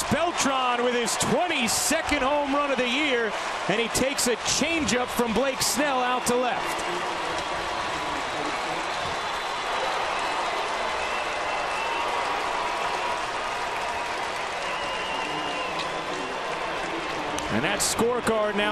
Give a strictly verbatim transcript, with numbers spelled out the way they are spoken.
Carlos Beltran with his twenty-second home run of the year, and he takes a changeup from Blake Snell out to left. And that scorecard now.